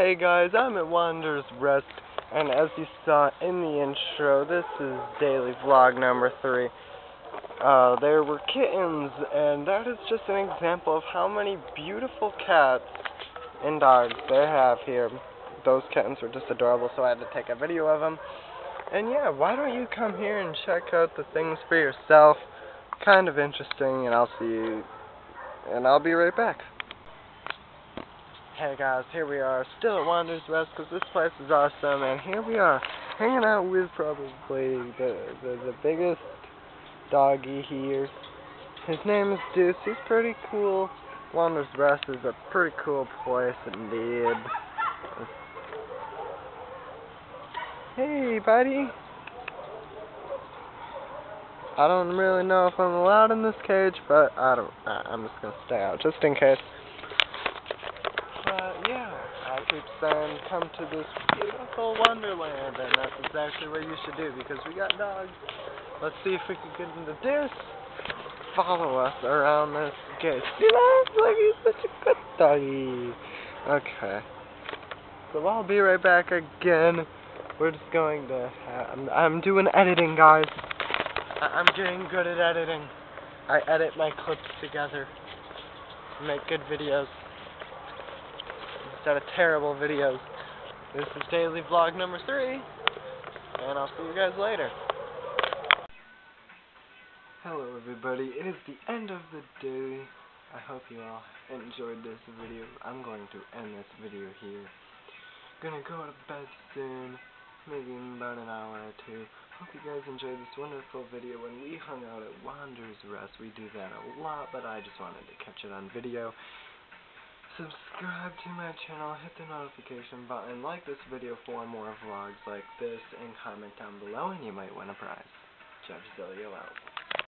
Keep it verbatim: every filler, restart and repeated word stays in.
Hey guys, I'm at Wander's Rest, and as you saw in the intro, this is daily vlog number three. Uh, there were kittens, and that is just an example of how many beautiful cats and dogs they have here. Those kittens were just adorable, so I had to take a video of them. And yeah, why don't you come here and check out the things for yourself? Kind of interesting, and I'll see you, and I'll be right back. Hey guys, here we are, still at Wander's Rest, because this place is awesome, and here we are, hanging out with probably the, the, the biggest doggy here. His name is Deuce. He's pretty cool. Wander's Rest is a pretty cool place indeed. Hey, buddy. I don't really know if I'm allowed in this cage, but I don't, I'm just going to stay out, just in case. But yeah, I keep saying come to this beautiful wonderland, and that's exactly what you should do because we got dogs. Let's see if we can get into this. Follow us around this gate. See that? Look, he's such a good doggy. Okay. So I'll be right back again. We're just going to have, I'm, I'm doing editing, guys. I, I'm getting good at editing. I edit my clips together to make good videos. Out of terrible videos. This is daily vlog number three, and I'll see you guys later. Hello everybody, it is the end of the day. I hope you all enjoyed this video. I'm going to end this video here. Gonna go to bed soon, maybe in about an hour or two. Hope you guys enjoyed this wonderful video when we hung out at Wander's Rest. We do that a lot, but I just wanted to catch it on video. Subscribe to my channel, hit the notification button, like this video for more vlogs like this, and comment down below, and you might win a prize. Japzillio out.